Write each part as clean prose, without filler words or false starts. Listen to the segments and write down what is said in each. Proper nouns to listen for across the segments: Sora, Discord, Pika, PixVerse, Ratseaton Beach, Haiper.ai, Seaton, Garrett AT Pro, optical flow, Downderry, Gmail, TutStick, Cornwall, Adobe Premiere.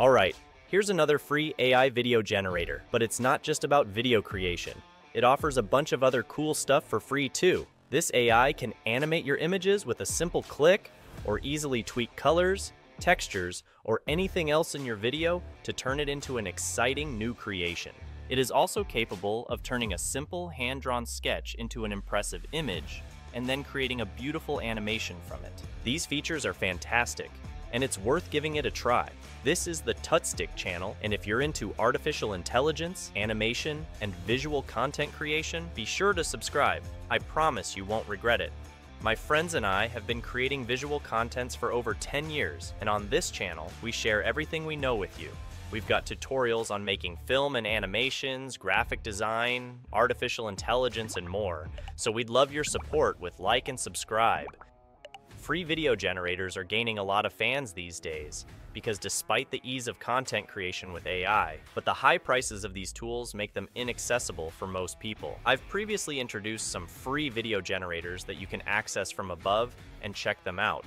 Alright, here's another free AI video generator, but it's not just about video creation. It offers a bunch of other cool stuff for free too. This AI can animate your images with a simple click, or easily tweak colors, textures, or anything else in your video to turn it into an exciting new creation. It is also capable of turning a simple hand-drawn sketch into an impressive image, and then creating a beautiful animation from it. These features are fantastic, and it's worth giving it a try. This is the TutStick channel, and if you're into artificial intelligence, animation, and visual content creation, be sure to subscribe. I promise you won't regret it. My friends and I have been creating visual contents for over 10 years, and on this channel, we share everything we know with you. We've got tutorials on making film and animations, graphic design, artificial intelligence, and more. So we'd love your support with like and subscribe. Free video generators are gaining a lot of fans these days, because despite the ease of content creation with AI, but the high prices of these tools make them inaccessible for most people. I've previously introduced some free video generators that you can access from above and check them out.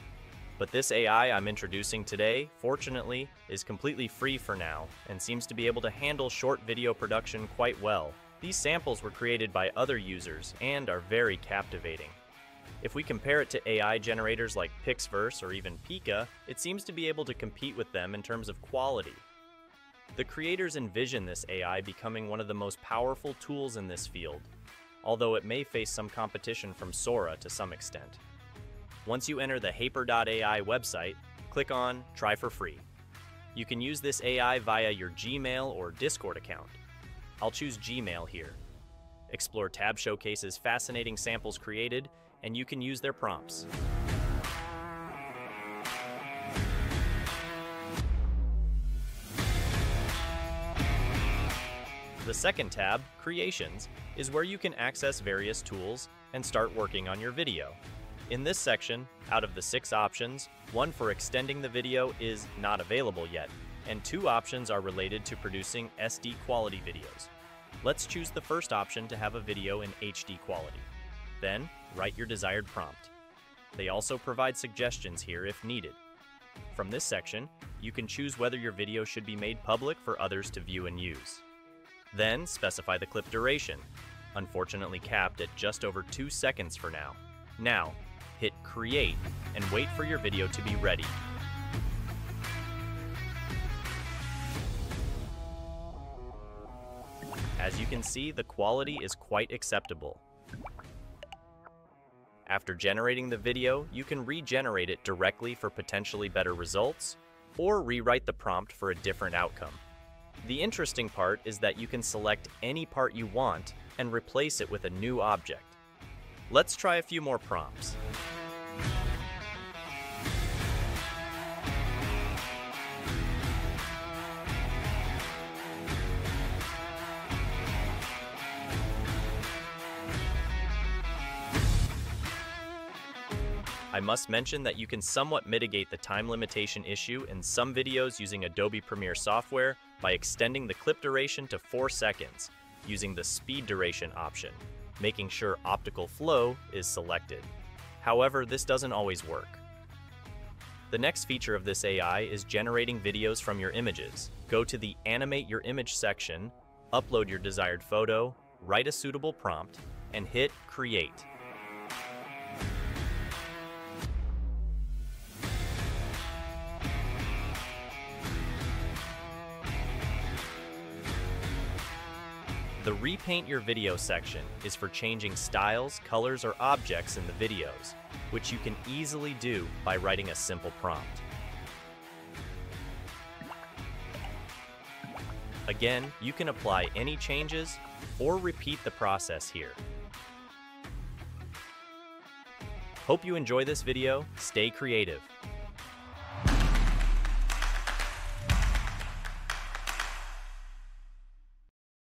But this AI I'm introducing today, fortunately, is completely free for now and seems to be able to handle short video production quite well. These samples were created by other users and are very captivating. If we compare it to AI generators like PixVerse or even Pika, it seems to be able to compete with them in terms of quality. The creators envision this AI becoming one of the most powerful tools in this field, although it may face some competition from Sora to some extent. Once you enter the Haiper.ai website, click on Try for Free. You can use this AI via your Gmail or Discord account. I'll choose Gmail here. Explore tab showcases fascinating samples created, and you can use their prompts. The second tab, Creations, is where you can access various tools and start working on your video. In this section, out of the 6 options, one for extending the video is not available yet, and 2 options are related to producing SD quality videos. Let's choose the first option to have a video in HD quality. Then, write your desired prompt. They also provide suggestions here if needed. From this section, you can choose whether your video should be made public for others to view and use. Then, specify the clip duration, unfortunately capped at just over 2 seconds for now. Now, hit Create and wait for your video to be ready. As you can see, the quality is quite acceptable. After generating the video, you can regenerate it directly for potentially better results, or rewrite the prompt for a different outcome. The interesting part is that you can select any part you want and replace it with a new object. Let's try a few more prompts. I must mention that you can somewhat mitigate the time limitation issue in some videos using Adobe Premiere software by extending the clip duration to 4 seconds, using the speed duration option, making sure optical flow is selected. However, this doesn't always work. The next feature of this AI is generating videos from your images. Go to the Animate Your Image section, upload your desired photo, write a suitable prompt, and hit Create. The Repaint Your Video section is for changing styles, colors, or objects in the videos, which you can easily do by writing a simple prompt. Again, you can apply any changes or repeat the process here. Hope you enjoy this video. Stay creative.